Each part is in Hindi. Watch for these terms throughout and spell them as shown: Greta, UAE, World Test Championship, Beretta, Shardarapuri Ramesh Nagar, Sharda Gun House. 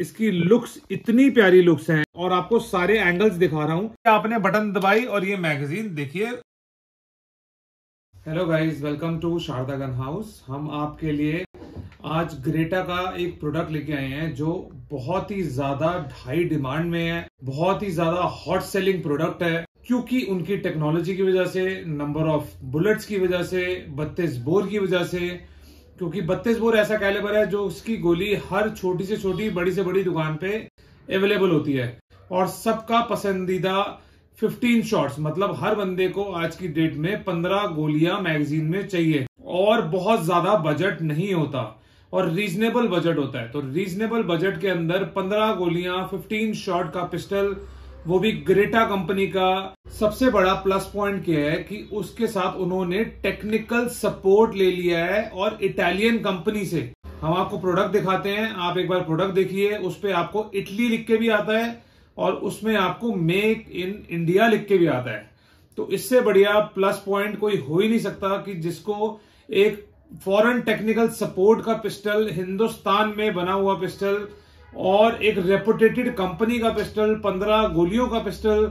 इसकी लुक्स इतनी प्यारी लुक्स हैं और आपको सारे एंगल्स दिखा रहा हूं। आपने बटन दबाई और ये मैगजीन देखिए। Hello guys, welcome to Sharda gun house. हम आपके लिए आज ग्रेटा का एक प्रोडक्ट लेके आए हैं जो बहुत ही ज्यादा हाई डिमांड में है, बहुत ही ज्यादा हॉट सेलिंग प्रोडक्ट है, क्योंकि उनकी टेक्नोलॉजी की वजह से, नंबर ऑफ बुलेट्स की वजह से, 32 बोर की वजह से, क्योंकि 32 बोर ऐसा कैलिबर है जो उसकी गोली हर छोटी से छोटी, बड़ी से बड़ी दुकान पे अवेलेबल होती है। और सबका पसंदीदा 15 शॉट्स, मतलब हर बंदे को आज की डेट में 15 गोलियां मैगजीन में चाहिए और बहुत ज्यादा बजट नहीं होता और रीजनेबल बजट होता है। तो रीजनेबल बजट के अंदर 15 गोलियां 15 शॉट का पिस्टल, वो भी ग्रेटा कंपनी का। सबसे बड़ा प्लस पॉइंट क्या है कि उसके साथ उन्होंने टेक्निकल सपोर्ट ले लिया है और इटालियन कंपनी से। हम आपको प्रोडक्ट दिखाते हैं, आप एक बार प्रोडक्ट देखिए। उस पे आपको इटली लिख के भी आता है और उसमें आपको मेक इन इंडिया लिख के भी आता है। तो इससे बढ़िया प्लस पॉइंट कोई हो ही नहीं सकता कि जिसको एक फॉरेन टेक्निकल सपोर्ट का पिस्टल, हिंदुस्तान में बना हुआ पिस्टल और एक रेपुटेटेड कंपनी का पिस्टल, 15 गोलियों का पिस्टल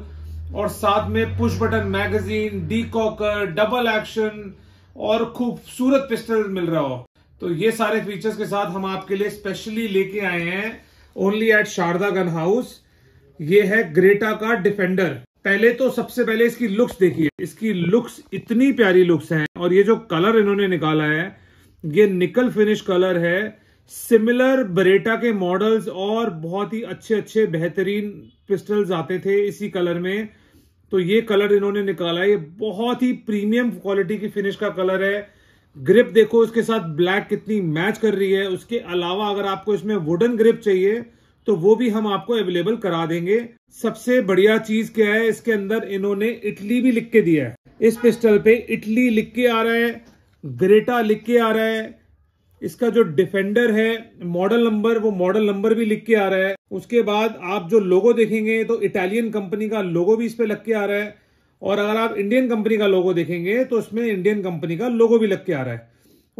और साथ में push button magazine, decocker, double action और खूबसूरत पिस्टल मिल रहा हो। तो ये सारे फीचर्स के साथ हम आपके लिए स्पेशली लेके आए हैं only at Sharda gun house. ये है ग्रेटा का डिफेंडर। पहले तो सबसे पहले इसकी लुक्स देखिए, इसकी लुक्स इतनी प्यारी लुक्स हैं। और ये जो कलर इन्होंने निकाला है ये निकल फिनिश कलर है, सिमिलर बरेटा के मॉडल्स और बहुत ही अच्छे अच्छे बेहतरीन पिस्टल्स आते थे इसी कलर में। तो ये कलर इन्होंने निकाला, ये बहुत ही प्रीमियम क्वालिटी की फिनिश का कलर है। ग्रिप देखो उसके साथ ब्लैक कितनी मैच कर रही है। उसके अलावा अगर आपको इसमें वुडन ग्रिप चाहिए तो वो भी हम आपको अवेलेबल करा देंगे। सबसे बढ़िया चीज क्या है, इसके अंदर इन्होंने इटली भी लिख के दिया है। इस पिस्टल पे इटली लिख के आ रहा है, ग्रेटा लिख के आ रहा है। इसका जो डिफेंडर है मॉडल नंबर, वो मॉडल नंबर भी लिख के आ रहा है। उसके बाद आप जो लोगो देखेंगे तो इटालियन कंपनी का लोगो भी इस पे लग के आ रहा है। और अगर आप इंडियन कंपनी का लोगो देखेंगे तो इसमें इंडियन कंपनी का लोगो भी लग के आ रहा है।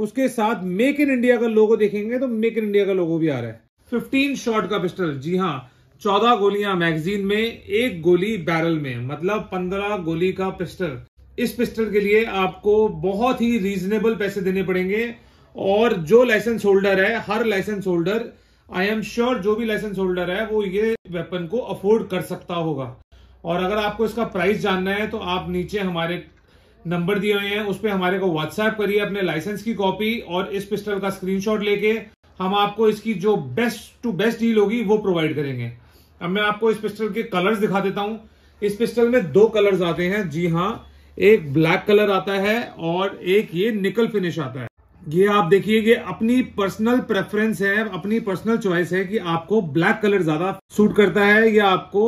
उसके साथ मेक इन इंडिया का लोगो देखेंगे तो मेक इन इंडिया का लोगो भी आ रहा है। 15 शॉट का पिस्टल, जी हाँ, 14 गोलियां मैगजीन में, एक गोली बैरल में, मतलब 15 गोली का पिस्टल। इस पिस्टल के लिए आपको बहुत ही रीजनेबल पैसे देने पड़ेंगे। और जो लाइसेंस होल्डर है, हर licence holder, I am sure जो भी लाइसेंस होल्डर है वो ये वेपन को अफोर्ड कर सकता होगा। और अगर आपको इसका प्राइस जानना है तो आप नीचे हमारे नंबर दिए हुए हैं, उस पर हमारे को व्हाट्सएप करिए अपने लाइसेंस की कॉपी और इस पिस्टल का स्क्रीनशॉट लेके। हम आपको इसकी जो बेस्ट टू बेस्ट डील होगी वो प्रोवाइड करेंगे। अब मैं आपको इस पिस्टल के कलर्स दिखा देता हूं। इस पिस्टल में दो कलर्स आते हैं, जी हाँ, एक ब्लैक कलर आता है और एक ये निकल फिनिश आता है। ये आप देखिए, ये अपनी पर्सनल प्रेफरेंस है, अपनी पर्सनल चॉइस है कि आपको ब्लैक कलर ज्यादा सूट करता है या आपको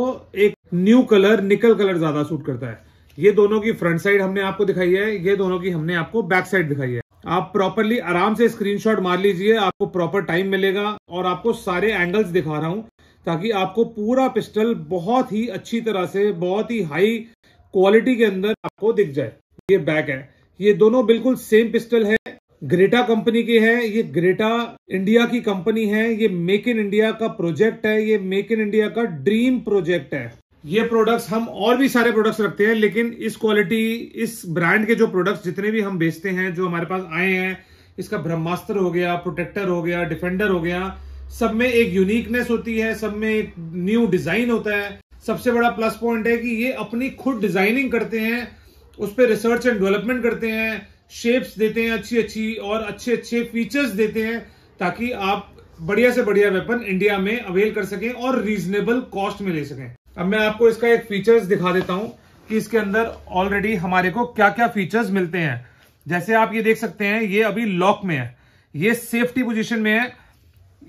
एक न्यू कलर निकल कलर ज्यादा सूट करता है। ये दोनों की फ्रंट साइड हमने आपको दिखाई है, ये दोनों की हमने आपको बैक साइड दिखाई है। आप प्रॉपरली आराम से स्क्रीनशॉट मार लीजिए, आपको प्रॉपर टाइम मिलेगा। और आपको सारे एंगल्स दिखा रहा हूं ताकि आपको पूरा पिस्टल बहुत ही अच्छी तरह से, बहुत ही हाई क्वालिटी के अंदर आपको दिख जाए। ये बैक है, ये दोनों बिल्कुल सेम पिस्टल है, ग्रेटा कंपनी के है। ये ग्रेटा इंडिया की कंपनी है, ये मेक इन इंडिया का प्रोजेक्ट है, ये मेक इन इंडिया का ड्रीम प्रोजेक्ट है। ये प्रोडक्ट्स, हम और भी सारे प्रोडक्ट्स रखते हैं लेकिन इस क्वालिटी, इस ब्रांड के जो प्रोडक्ट्स जितने भी हम बेचते हैं, जो हमारे पास आए हैं, इसका ब्रह्मास्त्र हो गया, प्रोटेक्टर हो गया, डिफेंडर हो गया, सब में एक यूनिकनेस होती है, सब में एक न्यू डिजाइन होता है। सबसे बड़ा प्लस पॉइंट है कि ये अपनी खुद डिजाइनिंग करते हैं, उस पर रिसर्च एंड डेवलपमेंट करते हैं, शेप्स देते हैं अच्छी और अच्छे फीचर्स देते हैं ताकि आप बढ़िया से बढ़िया वेपन इंडिया में अवेल कर सकें और रीजनेबल कॉस्ट में ले सकें। अब मैं आपको इसका एक फीचर्स दिखा देता हूं कि इसके अंदर ऑलरेडी हमारे को क्या क्या फीचर्स मिलते हैं। जैसे आप ये देख सकते हैं, ये अभी लॉक में है, ये सेफ्टी पोजीशन में है।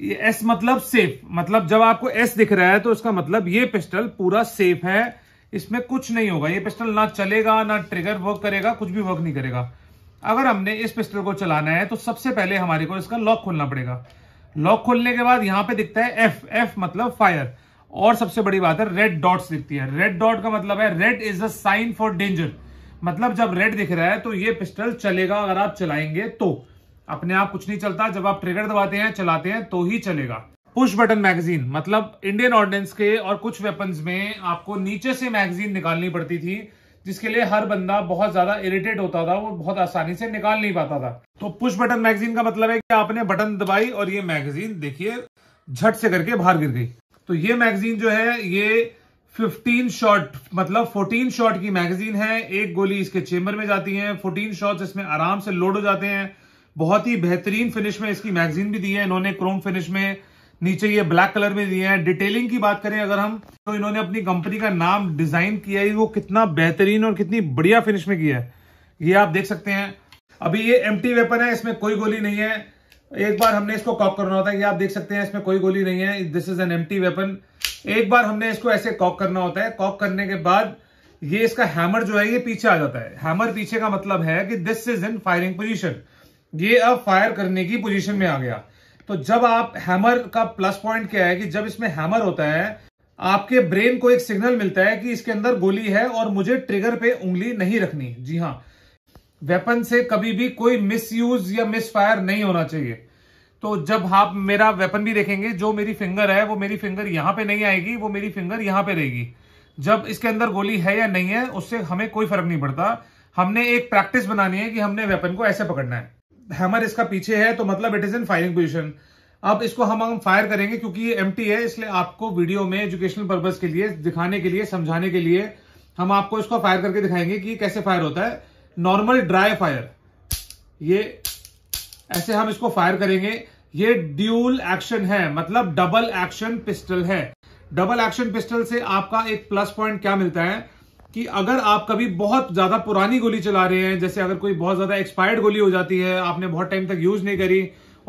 ये एस मतलब सेफ, मतलब जब आपको एस दिख रहा है तो उसका मतलब ये पिस्टल पूरा सेफ है, इसमें कुछ नहीं होगा, ये पिस्टल ना चलेगा, ना ट्रिगर वर्क करेगा, कुछ भी वर्क नहीं करेगा। अगर हमने इस पिस्टल को चलाना है तो सबसे पहले हमारे को इसका लॉक खोलना पड़ेगा। लॉक खोलने के बाद यहाँ पे दिखता है एफ, एफ मतलब फायर, और सबसे बड़ी बात है रेड डॉट्स दिखती है। रेड डॉट का मतलब है red is a sign for danger, मतलब जब रेड दिख रहा है तो ये पिस्टल चलेगा। अगर आप चलाएंगे तो अपने आप कुछ नहीं चलता, जब आप ट्रिगर दबाते हैं, चलाते हैं तो ही चलेगा। पुश बटन मैगजीन, मतलब इंडियन ऑर्डिनेंस के और कुछ वेपन्स में आपको नीचे से मैगजीन निकालनी पड़ती थी, जिसके लिए हर बंदा बहुत ज्यादा इरिटेट होता था, वो बहुत आसानी से निकाल नहीं पाता था। तो पुश बटन मैगजीन का मतलब है कि आपने बटन दबाई और ये मैगजीन देखिए झट से करके बाहर गिर गई। तो ये मैगजीन जो है ये 15 शॉट मतलब 14 शॉट की मैगजीन है। एक गोली इसके चेम्बर में जाती है, 14 शॉट्स इसमें आराम से लोड हो जाते हैं। बहुत ही बेहतरीन फिनिश में इसकी मैगजीन भी दी है इन्होंने, क्रोम फिनिश में, नीचे ये ब्लैक कलर में दिए हैं। डिटेलिंग की बात करें अगर हम, तो इन्होंने अपनी कंपनी का नाम डिजाइन किया है, वो कितना बेहतरीन और कितनी बढ़िया फिनिश में किया है ये आप देख सकते हैं। अभी ये एम्प्टी वेपन है, इसमें कोई गोली नहीं है। एक बार हमने इसको कॉक करना होता है, ये आप देख सकते हैं, इसमें कोई गोली नहीं है, this is an empty weapon. एक बार हमने इसको ऐसे कॉक करना होता है, कॉक करने के बाद ये इसका हैमर जो है ये पीछे आ जाता है। हैमर पीछे का मतलब है कि this is in firing position, ये अब फायर करने की पोजीशन में आ गया। तो जब आप हैमर का प्लस पॉइंट क्या है कि जब इसमें हैमर होता है आपके ब्रेन को एक सिग्नल मिलता है कि इसके अंदर गोली है और मुझे ट्रिगर पे उंगली नहीं रखनी। जी हाँ, वेपन से कभी भी कोई मिसयूज या मिसफायर नहीं होना चाहिए। तो जब आप मेरा वेपन भी देखेंगे, जो मेरी फिंगर है वो मेरी फिंगर यहाँ पे नहीं आएगी, वो मेरी फिंगर यहाँ पे रहेगी। जब इसके अंदर गोली है या नहीं है उससे हमें कोई फर्क नहीं पड़ता। हमने एक प्रैक्टिस बनानी है कि हमने वेपन को ऐसे पकड़ना है। हैमर इसका पीछे है तो मतलब it is in firing position. अब इसको हम फायर करेंगे, क्योंकि ये एम्प्टी है इसलिए आपको वीडियो में एजुकेशनल पर्पज के लिए दिखाने के लिए समझाने के लिए हम आपको इसको फायर करके दिखाएंगे कि कैसे फायर होता है। नॉर्मल ड्राई फायर, ये ऐसे हम इसको फायर करेंगे। ये ड्यूल एक्शन है, मतलब डबल एक्शन पिस्टल है। डबल एक्शन पिस्टल से आपका एक प्लस पॉइंट क्या मिलता है कि अगर आप कभी बहुत ज्यादा पुरानी गोली चला रहे हैं, जैसे अगर कोई बहुत ज्यादा एक्सपायर्ड गोली हो जाती है, आपने बहुत टाइम तक यूज नहीं करी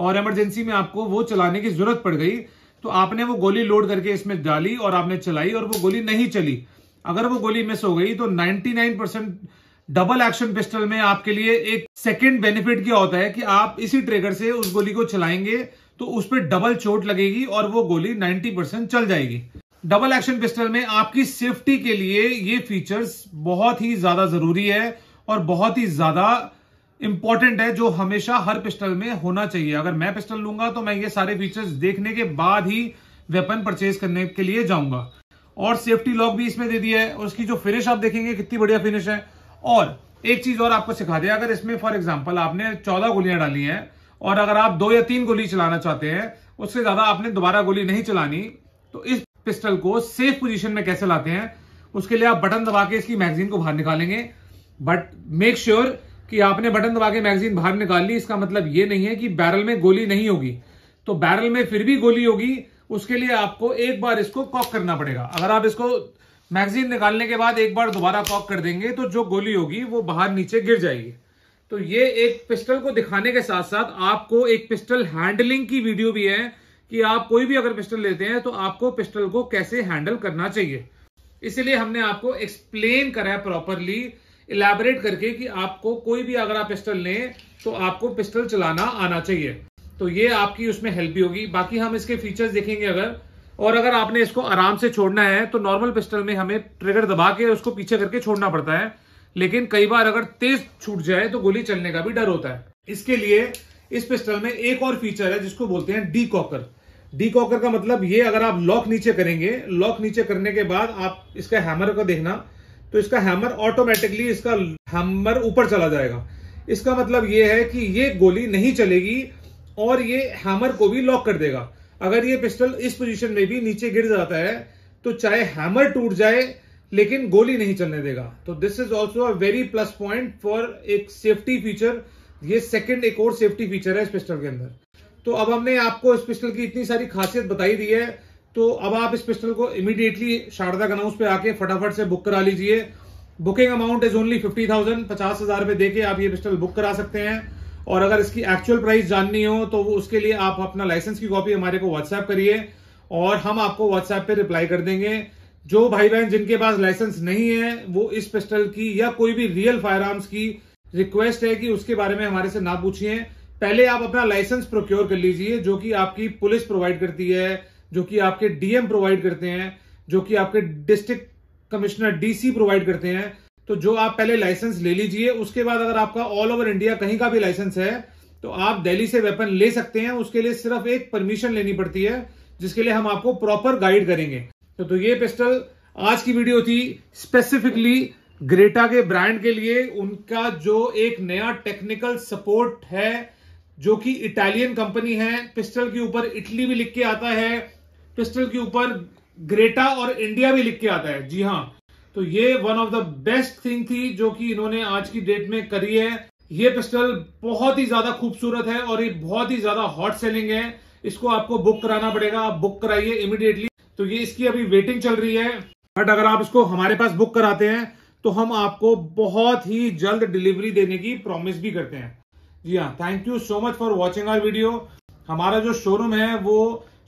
और इमरजेंसी में आपको वो चलाने की जरूरत पड़ गई, तो आपने वो गोली लोड करके इसमें डाली और आपने चलाई और वो गोली नहीं चली, अगर वो गोली मिस हो गई तो 99% डबल एक्शन पिस्टल में आपके लिए एक सेकंड बेनिफिट क्या होता है कि आप इसी ट्रिगर से उस गोली को चलाएंगे तो उस पर डबल चोट लगेगी और वो गोली 90% चल जाएगी। डबल एक्शन पिस्टल में आपकी सेफ्टी के लिए ये फीचर्स बहुत ही ज्यादा जरूरी है और बहुत ही ज्यादा इंपॉर्टेंट है, जो हमेशा हर पिस्टल में होना चाहिए। अगर मैं पिस्टल लूंगा तो मैं ये सारे फीचर्स देखने के बाद ही वेपन परचेज करने के लिए जाऊंगा। और सेफ्टी लॉक भी इसमें दे दिया है, उसकी जो फिनिश आप देखेंगे कितनी बढ़िया फिनिश है। और एक चीज और आपको सिखा दिया, अगर इसमें फॉर एग्जांपल आपने 14 गोलियां डाली हैं और अगर आप 2 या 3 गोली चलाना चाहते हैं, उससे ज्यादा आपने दोबारा गोली नहीं चलानी, तो इस पिस्टल को सेफ पोजीशन में कैसे लाते हैं उसके लिए आप बटन दबा के इसकी मैगजीन को बाहर निकालेंगे। बट मेक श्योर कि आपने बटन दबा के मैगजीन बाहर निकाल ली, इसका मतलब ये नहीं है कि बैरल में गोली नहीं होगी। तो बैरल में फिर भी गोली होगी, उसके लिए आपको एक बार इसको कॉक करना पड़ेगा। अगर आप इसको मैगजीन निकालने के बाद एक बार दोबारा कॉक कर देंगे तो जो गोली होगी वो बाहर नीचे गिर जाएगी। तो ये एक पिस्टल को दिखाने के साथ साथ आपको एक पिस्टल हैंडलिंग की वीडियो भी है कि आप कोई भी अगर पिस्टल लेते हैं तो आपको पिस्टल को कैसे हैंडल करना चाहिए। इसलिए हमने आपको एक्सप्लेन करा है प्रॉपरली, इलैबोरेट करके कि आपको कोई भी अगर आप पिस्टल लें तो आपको पिस्टल चलाना आना चाहिए। तो ये आपकी उसमें हेल्प भी होगी। बाकी हम इसके फीचर्स देखेंगे अगर, और अगर आपने इसको आराम से छोड़ना है तो नॉर्मल पिस्टल में हमें ट्रिगर दबा के उसको पीछे करके छोड़ना पड़ता है, लेकिन कई बार अगर तेज छूट जाए तो गोली चलने का भी डर होता है। इसके लिए इस पिस्टल में एक और फीचर है जिसको बोलते हैं डी कॉकर। डी कॉकर का मतलब ये, अगर आप लॉक नीचे करेंगे, लॉक नीचे करने के बाद आप इसका हैमर को देखना, तो इसका हैमर ऑटोमेटिकली, इसका हैमर ऊपर चला जाएगा। इसका मतलब ये है कि ये गोली नहीं चलेगी और ये हैमर को भी लॉक कर देगा। अगर ये पिस्टल इस पोजीशन में भी नीचे गिर जाता है तो चाहे हैमर टूट जाए लेकिन गोली नहीं चलने देगा। तो this is also a very plus point for एक सेफ्टी फीचर। ये सेकंड एक और सेफ्टी फीचर है इस पिस्टल के अंदर। तो अब हमने आपको इस पिस्टल की इतनी सारी खासियत बताई दी है, तो अब आप इस पिस्टल को इमीडिएटली शारदा गन हाउस पे आके फटाफट से बुक करा लीजिए। बुकिंग अमाउंट इज ओनली 50,000, 50,000 रुपए देके आप ये पिस्टल बुक करा सकते हैं। और अगर इसकी एक्चुअल प्राइस जाननी हो तो उसके लिए आप अपना लाइसेंस की कॉपी हमारे को व्हाट्सएप करिए और हम आपको व्हाट्सएप पे रिप्लाई कर देंगे। जो भाई बहन जिनके पास लाइसेंस नहीं है वो इस पिस्टल की या कोई भी रियल फायर आर्म्स की रिक्वेस्ट है कि उसके बारे में हमारे से ना पूछिए। पहले आप अपना लाइसेंस प्रोक्योर कर लीजिए, जो कि आपकी पुलिस प्रोवाइड करती है, जो कि आपके डीएम प्रोवाइड करते हैं, जो कि आपके डिस्ट्रिक्ट कमिश्नर डीसी प्रोवाइड करते हैं। तो जो आप पहले लाइसेंस ले लीजिए, उसके बाद अगर आपका ऑल ओवर इंडिया कहीं का भी लाइसेंस है तो आप दिल्ली से वेपन ले सकते हैं। उसके लिए सिर्फ एक परमिशन लेनी पड़ती है जिसके लिए हम आपको प्रॉपर गाइड करेंगे। तो ये पिस्टल आज की वीडियो थी स्पेसिफिकली ग्रेटा के ब्रांड के लिए, उनका जो एक नया टेक्निकल सपोर्ट है जो कि इटालियन कंपनी है। पिस्टल के ऊपर इटली भी लिख के आता है, पिस्टल के ऊपर ग्रेटा और इंडिया भी लिख के आता है। जी हाँ, तो ये one of the best thing थी जो कि इन्होंने आज की डेट में करी है। ये पिस्टल बहुत ही ज्यादा खूबसूरत है और ये बहुत ही ज्यादा हॉट सेलिंग है। इसको आपको बुक कराना पड़ेगा, आप बुक कराइए इमीडिएटली। तो ये इसकी अभी वेटिंग चल रही है, बट अगर आप इसको हमारे पास बुक कराते हैं तो हम आपको बहुत ही जल्द डिलीवरी देने की प्रॉमिस भी करते हैं। जी हाँ, thank you so much for watching our video. हमारा जो शोरूम है वो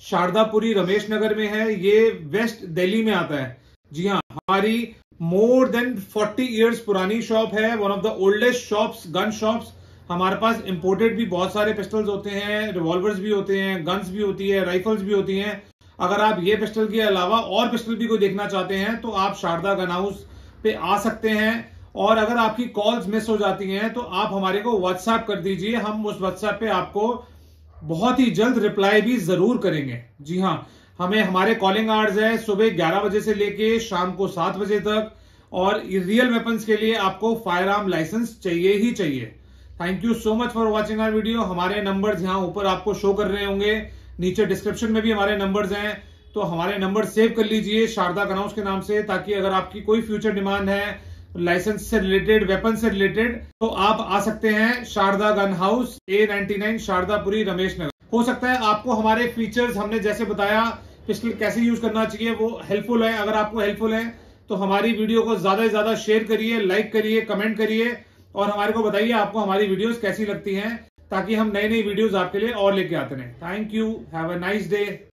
शारदापुरी रमेश नगर में है, ये वेस्ट दिल्ली में आता है। जी हाँ, हमारी मोर देन 40 इयर्स पुरानी शॉप है, one of the oldest shops, gun shops. हमारे पास इंपोर्टेड भी बहुत सारे पिस्टल्स होते हैं, रिवॉल्वर्स भी होते हैं, गन्स भी होती है, राइफल्स भी होती हैं। अगर आप ये पिस्टल के अलावा और पिस्टल भी कोई देखना चाहते हैं तो आप शारदा गन हाउस पे आ सकते हैं। और अगर आपकी कॉल्स मिस हो जाती हैं तो आप हमारे को व्हाट्सएप कर दीजिए, हम उस व्हाट्सएप पे आपको बहुत ही जल्द रिप्लाई भी जरूर करेंगे। जी हाँ, हमें हमारे कॉलिंग आवर्स है सुबह 11 बजे से लेके शाम को 7 बजे तक, और रियल वेपन्स के लिए आपको फायर आर्म लाइसेंस चाहिए ही चाहिए। Thank you so much for watching our video. हमारे नंबर्स यहाँ ऊपर आपको शो कर रहे होंगे, नीचे डिस्क्रिप्शन में भी हमारे नंबर्स हैं, तो हमारे नंबर सेव कर लीजिए शारदा गन हाउस के नाम से, ताकि अगर आपकी कोई फ्यूचर डिमांड है लाइसेंस से रिलेटेड, वेपन से रिलेटेड, तो आप आ सकते हैं Sharda gun house, A99 Shardapuri Ramesh Nagar. हो सकता है आपको हमारे फीचर्स, हमने जैसे बताया पिस्टल कैसे यूज करना चाहिए, वो हेल्पफुल है। अगर आपको हेल्पफुल है तो हमारी वीडियो को ज्यादा से ज्यादा शेयर करिए, लाइक करिए, कमेंट करिए, और हमारे को बताइए आपको हमारी वीडियोस कैसी लगती हैं, ताकि हम नई नई वीडियोस आपके लिए और लेके आते रहें। Thank you, have a nice day.